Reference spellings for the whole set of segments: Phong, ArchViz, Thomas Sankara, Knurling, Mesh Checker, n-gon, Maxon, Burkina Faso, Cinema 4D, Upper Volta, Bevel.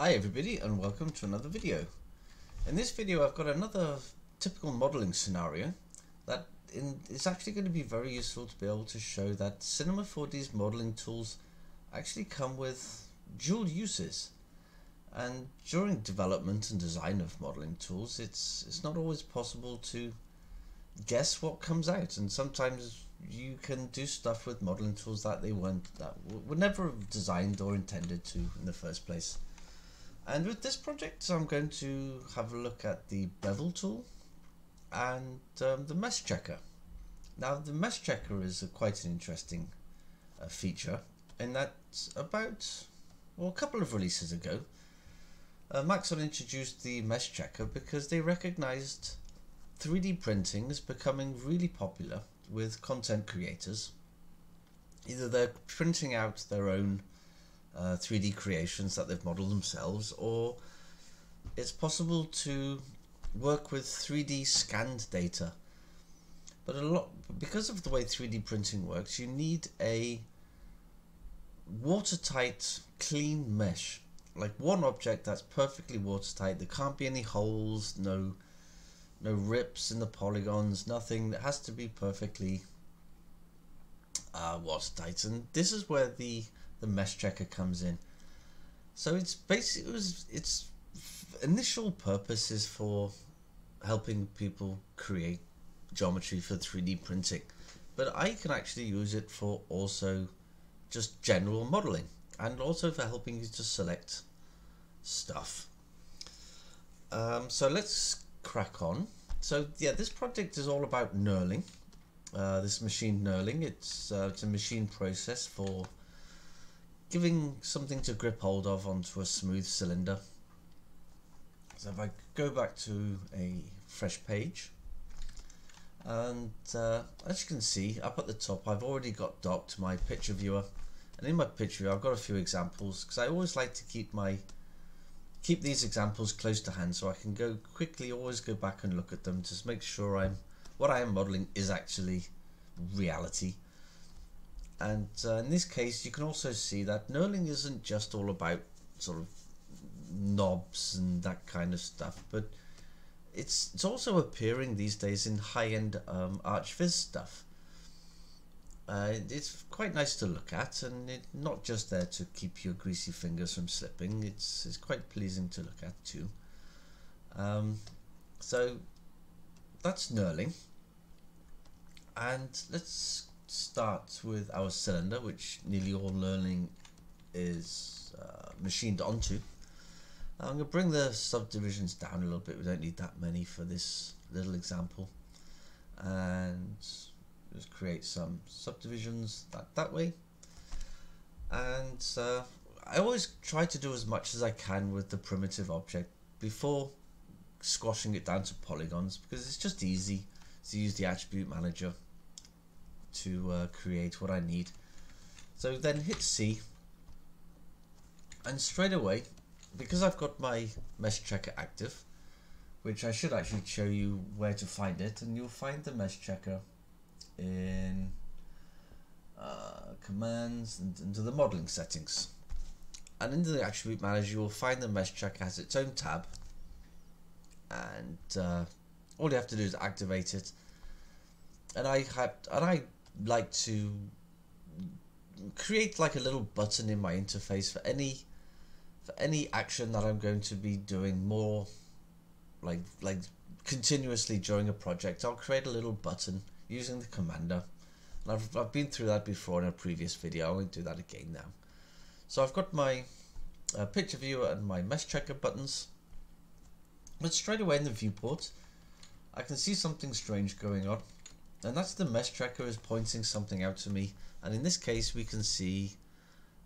Hi everybody and welcome to another video. In this video I've got another typical modelling scenario that it's actually going to be very useful to be able to show that Cinema 4D's modelling tools actually come with dual uses, and during development and design of modelling tools it's not always possible to guess what comes out, and sometimes you can do stuff with modelling tools that were never designed or intended to in the first place. And with this project, I'm going to have a look at the Bevel tool and the Mesh Checker. Now, the Mesh Checker is quite an interesting feature in that a couple of releases ago, Maxon introduced the Mesh Checker because they recognized 3D printing is becoming really popular with content creators. Either they're printing out their own 3D creations that they've modeled themselves, or it's possible to work with 3D scanned data. But because of the way 3D printing works, you need a watertight, clean mesh, like one object that's perfectly watertight. There can't be any holes, no rips in the polygons, nothing. That has to be perfectly watertight, and this is where the Mesh Checker comes in. So it's basically, its initial purpose is for helping people create geometry for 3D printing, but I can actually use it for also just general modeling, and also for helping you to select stuff. So let's crack on. So yeah, this project is all about knurling. This machine knurling, it's a machine process for giving something to grip hold of onto a smooth cylinder. So if I go back to a fresh page, and as you can see up at the top, I've already got docked my picture viewer, and in my picture viewer I've got a few examples, because I always like to keep these examples close to hand, so I can go quickly, always go back and look at them to make sure what I am modeling is actually reality. And in this case, you can also see that knurling isn't just all about sort of knobs and that kind of stuff, but it's also appearing these days in high-end ArchViz stuff. It's quite nice to look at, and it's not just there to keep your greasy fingers from slipping. It's quite pleasing to look at too. So that's knurling, and let's start with our cylinder, which nearly all knurling is machined onto. I'm going to bring the subdivisions down a little bit. We don't need that many for this little example, and just create some subdivisions that way. And I always try to do as much as I can with the primitive object before squashing it down to polygons, because it's just easy to use the attribute manager to create what I need. So then hit C, and straight away, because I've got my Mesh Checker active, which I should actually show you where to find it, and you'll find the Mesh Checker in commands and into the modeling settings, and into the attribute manager you will find the Mesh Checker has its own tab, and all you have to do is activate it. And I like to create like a little button in my interface for any action that I'm going to be doing more like continuously during a project. I'll create a little button using the commander, and I've been through that before in a previous video. I won't do that again now. So I've got my picture viewer and my Mesh Checker buttons, but straight away in the viewport I can see something strange going on, and that's the Mesh Checker is pointing something out to me. And in this case we can see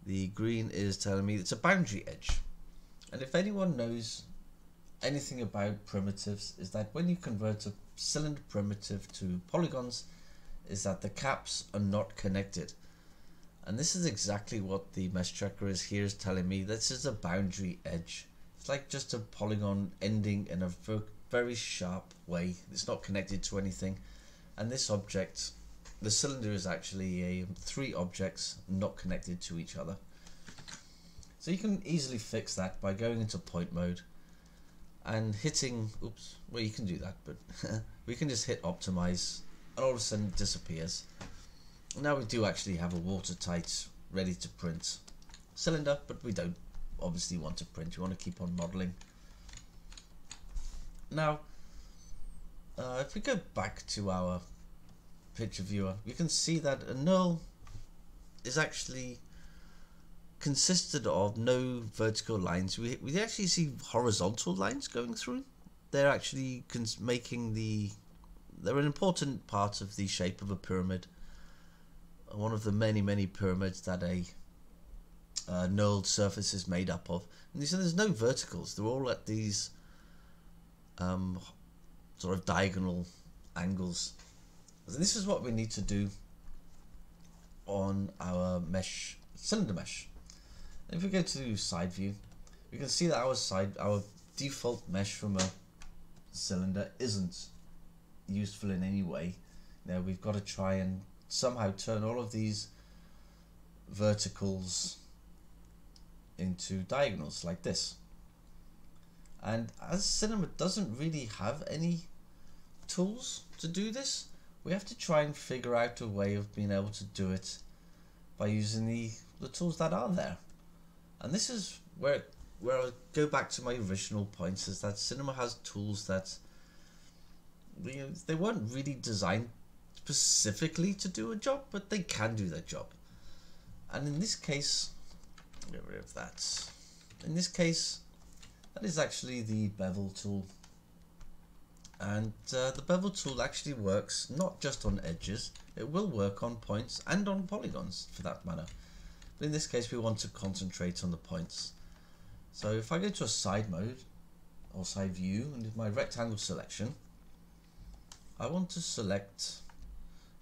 the green is telling me it's a boundary edge. And if anyone knows anything about primitives, is that when you convert a cylinder primitive to polygons, is that the caps are not connected. And this is exactly what the Mesh Checker is here is telling me. This is a boundary edge. It's like just a polygon ending in a very sharp way. It's not connected to anything. And this object, the cylinder, is actually three objects not connected to each other. So you can easily fix that by going into point mode and hitting, oops, well you can do that, but we can just hit optimize and all of a sudden it disappears. Now we do actually have a watertight, ready to print cylinder, but we don't obviously want to print, we want to keep on modeling. Now if we go back to our picture viewer, you can see that a null is actually consisted of no vertical lines. We actually see horizontal lines going through. They're actually making the, they're an important part of the shape of a pyramid, one of the many pyramids that a knurled surface is made up of. And so there's no verticals, they're all at these sort of diagonal angles. So this is what we need to do on our mesh, cylinder mesh. If we go to side view, we can see that our default mesh from a cylinder isn't useful in any way. Now we've got to try and somehow turn all of these verticals into diagonals like this. And as Cinema doesn't really have any tools to do this, we have to try and figure out a way of being able to do it by using the tools that are there. And this is where I go back to my original points, is that Cinema has tools that they weren't really designed specifically to do a job, but they can do their job. And in this case, get rid of that. In this case, that is actually the bevel tool. And the bevel tool actually works not just on edges, it will work on points and on polygons for that matter. But in this case, we want to concentrate on the points. So if I go to a side mode or side view and do my rectangle selection, I want to select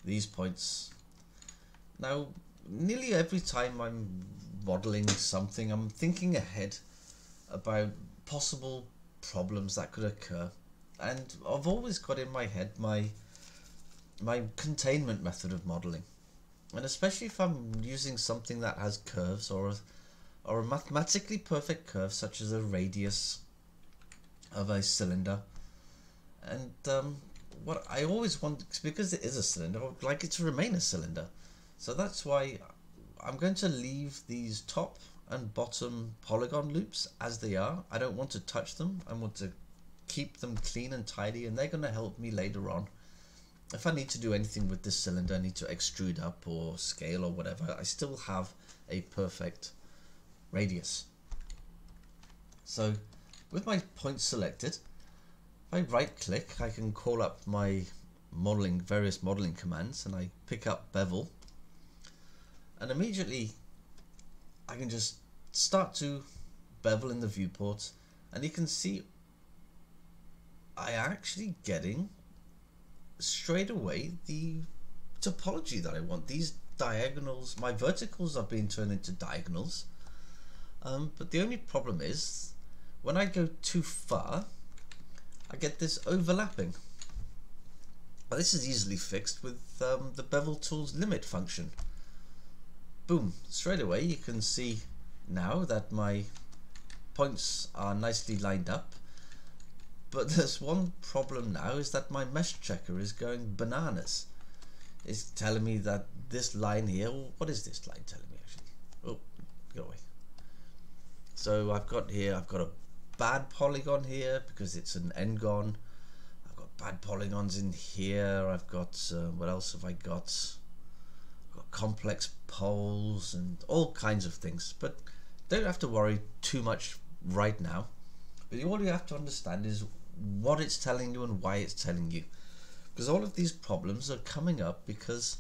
these points. Now, nearly every time I'm modeling something, I'm thinking ahead about possible problems that could occur. And I've always got in my head my containment method of modeling, and especially if I'm using something that has curves or a mathematically perfect curve, such as a radius of a cylinder. And what I always want, because it is a cylinder, I would like it to remain a cylinder. So that's why I'm going to leave these top and bottom polygon loops as they are. I don't want to touch them. I want to keep them clean and tidy, and they're going to help me later on. If I need to do anything with this cylinder, I need to extrude up or scale or whatever, I still have a perfect radius. So with my points selected, if I right click, I can call up my modeling, various modeling commands, and I pick up bevel, and immediately I can just start to bevel in the viewport, and you can see I am actually getting straight away the topology that I want. These diagonals, my verticals are being turned into diagonals, but the only problem is when I go too far, I get this overlapping. But this is easily fixed with the bevel tool's limit function. Boom, straight away you can see now that my points are nicely lined up. But there's one problem now, is that my mesh checker is going bananas. It's telling me that this line here, what is this line telling me actually? Oh, go away. So I've got here, I've got a bad polygon here because it's an n-gon. I've got bad polygons in here. I've got, what else have I got? I've got complex poles and all kinds of things, but don't have to worry too much right now. But all you have to understand is what it's telling you and why it's telling you, because all of these problems are coming up because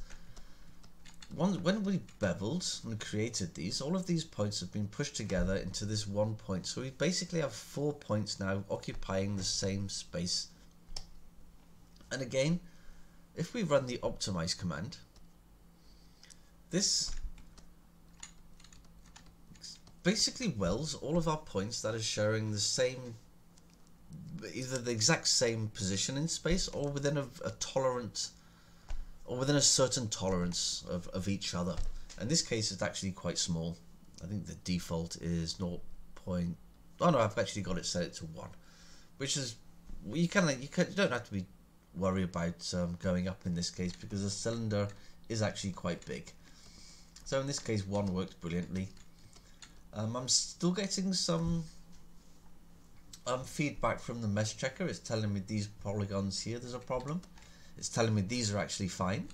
when we beveled and created these, all of these points have been pushed together into this one point. So we basically have 4 points now occupying the same space. And again, if we run the optimize command, this basically welds all of our points that are sharing the same, either the exact same position in space or within a tolerant, or within a certain tolerance of each other. In this case, it's actually quite small. I think the default is 0. Oh no, I've actually got it set to 1, which is you don't have to be worried about going up in this case because the cylinder is actually quite big. So in this case, 1 worked brilliantly. I'm still getting some feedback from the mesh checker. It's telling me these polygons here, there's a problem. It's telling me these are actually fine.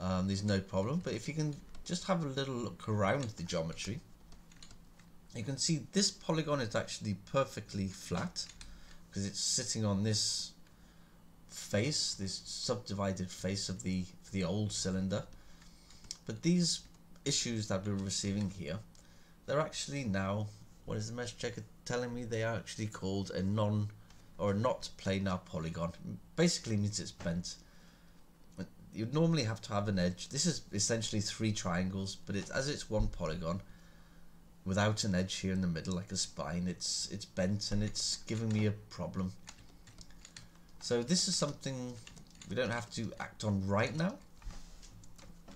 There's no problem. But if you can just have a little look around the geometry, you can see this polygon is actually perfectly flat because it's sitting on this face, this subdivided face of the old cylinder. But these issues that we're receiving here, they're actually now, what is the mesh checker telling me? They are actually called a non or a not planar polygon. Basically means it's bent. You'd normally have to have an edge. This is essentially 3 triangles, but it's, as it's 1 polygon without an edge here in the middle like a spine, it's bent and it's giving me a problem. So this is something we don't have to act on right now,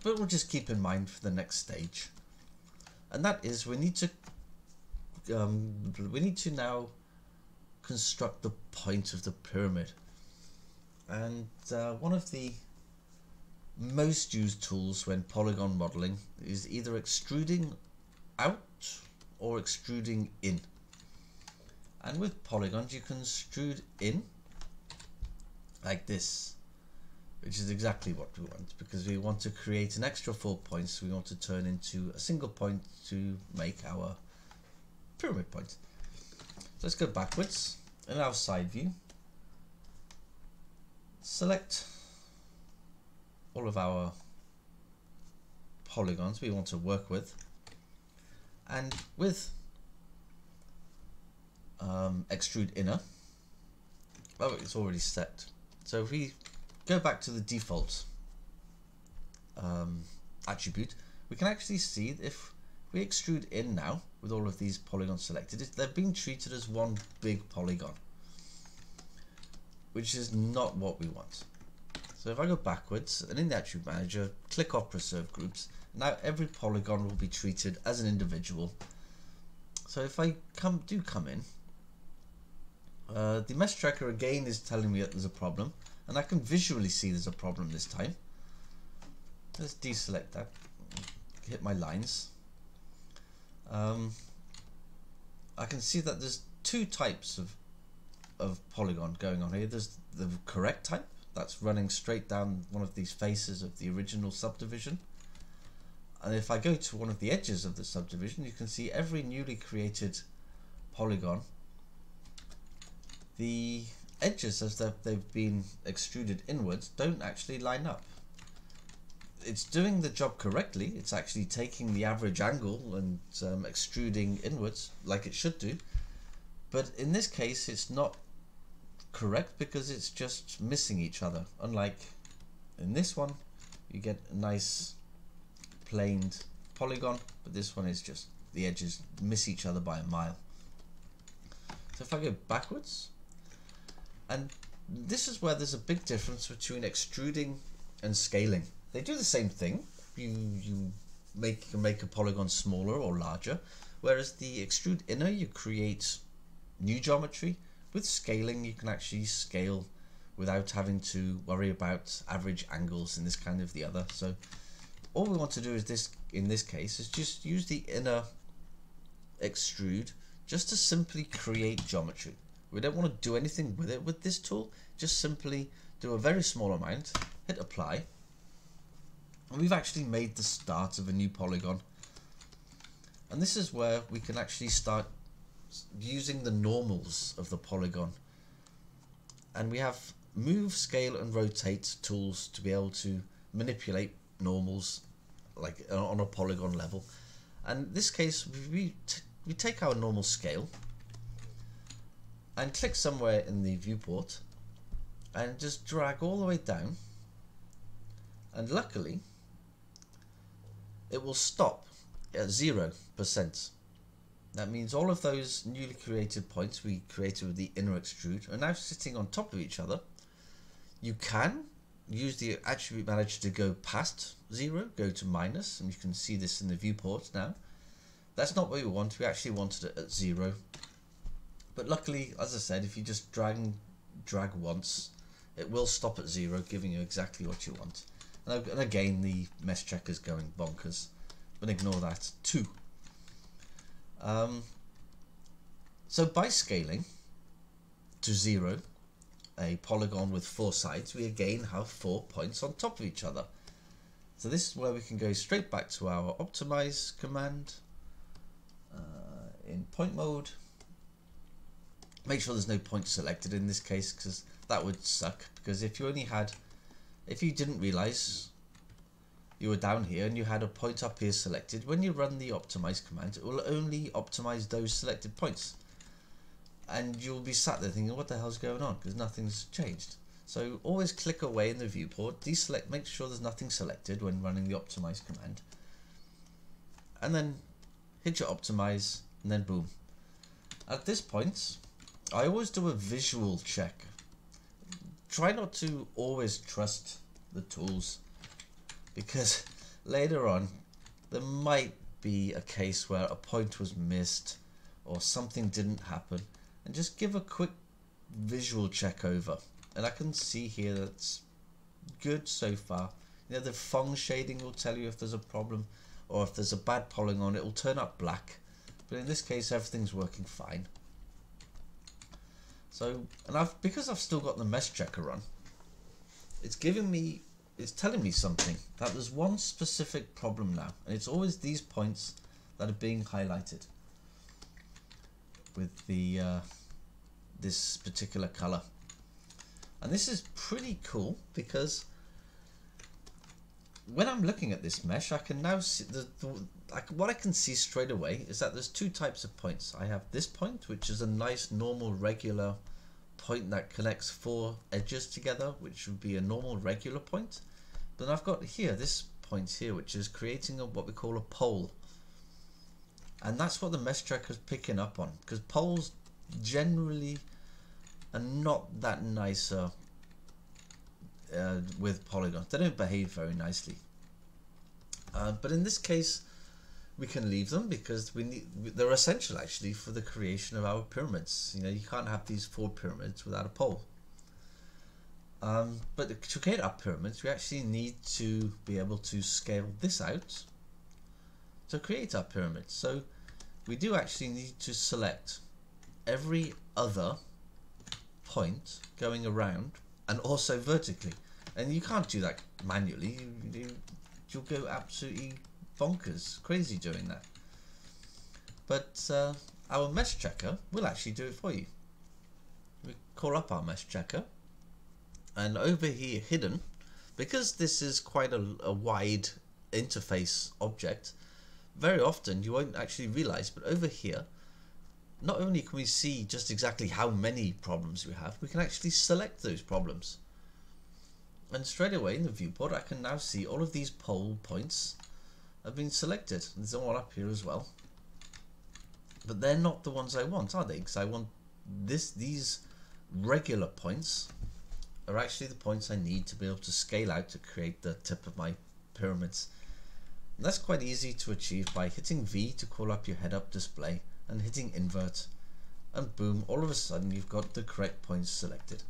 but we'll just keep in mind for the next stage, and that is we need to now construct the point of the pyramid. And one of the most used tools when polygon modeling is either extruding out or extruding in. And with polygons you can extrude in like this, which is exactly what we want, because we want to create an extra 4 points we want to turn into a single point to make our pyramid point. So let's go backwards in our side view, select all of our polygons we want to work with, and with extrude inner, oh, it's already set. So if we go back to the default attribute, we can actually see if we extrude in now with all of these polygons selected, they're being treated as 1 big polygon, which is not what we want. So if I go backwards and in the attribute manager, click off preserve groups, now every polygon will be treated as an individual. So if I come in, the mesh tracker again is telling me that there's a problem. And I can visually see there's a problem this time. Let's deselect that, hit my lines. I can see that there's 2 types of polygon going on here. There's the correct type, that's running straight down one of these faces of the original subdivision. And if I go to one of the edges of the subdivision, you can see every newly created polygon, the edges as they've been extruded inwards don't actually line up. It's doing the job correctly, it's actually taking the average angle and extruding inwards like it should do, but in this case it's not correct because it's just missing each other. Unlike in this one, you get a nice planed polygon, but this one is just the edges miss each other by a mile. So if I go backwards, and this is where there's a big difference between extruding and scaling. They do the same thing. You can make a polygon smaller or larger, whereas the extrude inner, you create new geometry. With scaling, you can actually scale without having to worry about average angles and this kind of the other. So all we want to do is this, in this case, is just use the inner extrude just to simply create geometry. We don't want to do anything with it with this tool, just simply do a very small amount, hit apply, and we've actually made the start of a new polygon. And this is where we can actually start using the normals of the polygon. And we have move, scale and rotate tools to be able to manipulate normals like on a polygon level. And in this case, we take our normal scale and click somewhere in the viewport and just drag all the way down, and luckily it will stop at 0%. That means all of those newly created points we created with the inner extrude are now sitting on top of each other. You can use the attribute manager to go past 0, go to minus, and you can see this in the viewport now. That's not what we want. We actually wanted it at 0. But luckily, as I said, if you just drag once, it will stop at 0, giving you exactly what you want. And again, the mesh checker is going bonkers, but ignore that too. So by scaling to 0, a polygon with 4 sides, we again have 4 points on top of each other. So this is where we can go straight back to our optimize command in point mode. Make sure there's no points selected in this case, because that would suck, because if you didn't realize you were down here and you had a point up here selected, when you run the optimize command, it will only optimize those selected points. And you'll be sat there thinking, what the hell's going on? Because nothing's changed. So always click away in the viewport, deselect, make sure there's nothing selected when running the optimize command. And then hit your optimize, and then boom. At this point, I always do a visual check. Try not to always trust the tools, because later on, there might be a case where a point was missed or something didn't happen. And just give a quick visual check over, and I can see here that's good so far. You know, the Phong shading will tell you if there's a problem, or if there's a bad polygon, it will turn up black. But in this case, everything's working fine. So, and because I've still got the mesh checker on, it's telling me something, that there's one specific problem now, and it's always these points that are being highlighted with the this particular color. And this is pretty cool, because when I'm looking at this mesh, I can now see what I can see straight away is that there's two types of points. I have this point, which is a nice normal regular point that connects 4 edges together, which would be a normal regular point. Then I've got here this point here, which is creating what we call a pole, and that's what the mesh checker is picking up on, because poles generally are not that nice with polygons. They don't behave very nicely, but in this case we can leave them, because they're essential actually for the creation of our pyramids. You know, you can't have these 4 pyramids without a pole. But to create our pyramids, we actually need to be able to scale this out to create our pyramids. So we do actually need to select every other point going around, and also vertically. And you can't do that manually. You'll go absolutely bonkers, crazy doing that. But our mesh checker will actually do it for you. We call up our mesh checker, and over here hidden, because this is quite a wide interface object, very often you won't actually realize, but over here, not only can we see just exactly how many problems we have, we can actually select those problems. And straight away in the viewport, I can now see all of these pole points have been selected. There's one up here as well, but they're not the ones I want, are they? Because I want these regular points are actually the points I need to be able to scale out to create the tip of my pyramids. And that's quite easy to achieve by hitting V to call up your head-up display, and hitting invert, and boom, all of a sudden you've got the correct points selected.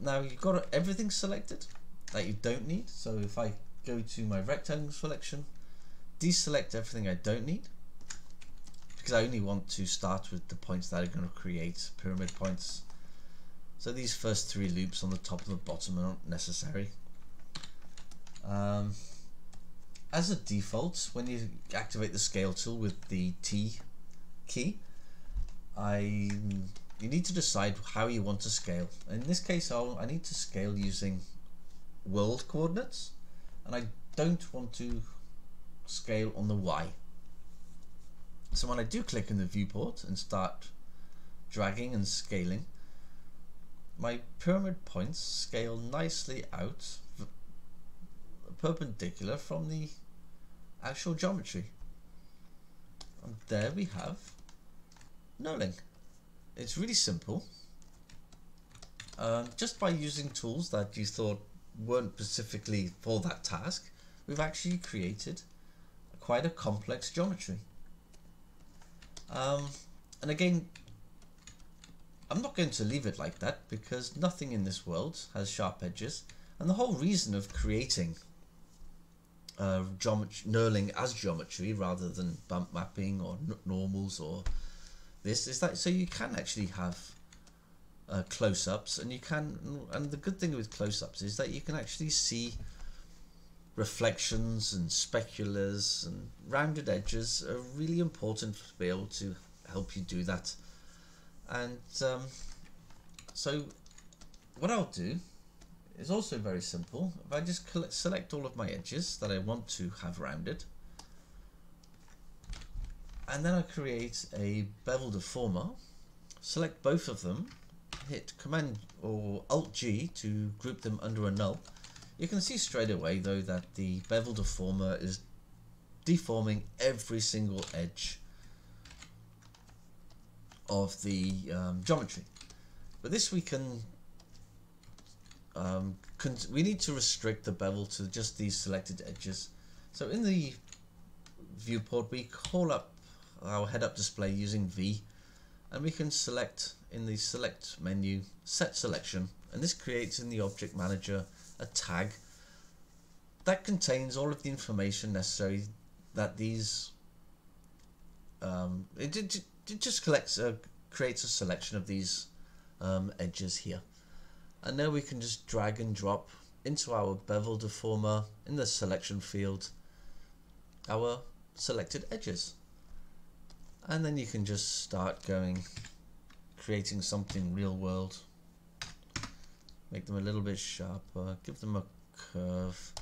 Now you've got everything selected that you don't need. So if I go to my rectangle selection, deselect everything I don't need, because I only want to start with the points that are going to create pyramid points. So these first 3 loops on the top and the bottom are not necessary. As a default, when you activate the scale tool with the T key, you need to decide how you want to scale. In this case, I need to scale using world coordinates, and I don't want to scale on the Y. So when I do click in the viewport and start dragging and scaling, my pyramid points scale nicely out perpendicular from the actual geometry. And there we have Knurling. It's really simple. Just by using tools that you thought weren't specifically for that task, we've actually created quite a complex geometry. And again, I'm not going to leave it like that, because nothing in this world has sharp edges, and the whole reason of creating knurling as geometry rather than bump mapping or normals or this is that so you can actually have close-ups, and you can, and the good thing with close-ups is that you can actually see reflections and speculars, and rounded edges are really important to be able to help you do that. And so what I'll do is also very simple. If I just select all of my edges that I want to have rounded, and then I create a bevel deformer, select both of them, hit Command or Alt G to group them under a null. You can see straight away though that the bevel deformer is deforming every single edge of the geometry. But this we can we need to restrict the bevel to just these selected edges. So in the viewport we call up our head-up display using V, and we can select in the select menu set selection, and this creates in the object manager a tag that contains all of the information necessary that these it just collects creates a selection of these edges here. And now we can just drag and drop into our bevel deformer in the selection field our selected edges, and then you can just start creating something real world. Make them a little bit sharper, give them a curve,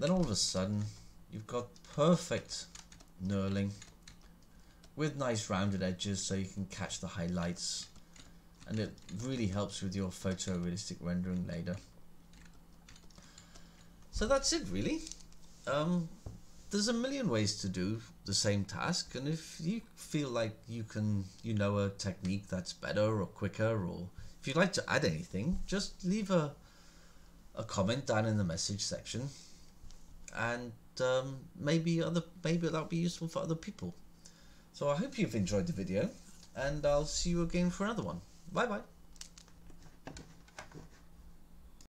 then all of a sudden you've got perfect knurling with nice rounded edges, so you can catch the highlights, and it really helps with your photorealistic rendering later. So that's it really. There's a million ways to do the same task, and if you feel like you can, you know, a technique that's better or quicker, or if you'd like to add anything, just leave a comment down in the message section, and maybe that'll be useful for other people. So I hope you've enjoyed the video, and I'll see you again for another one. Bye bye.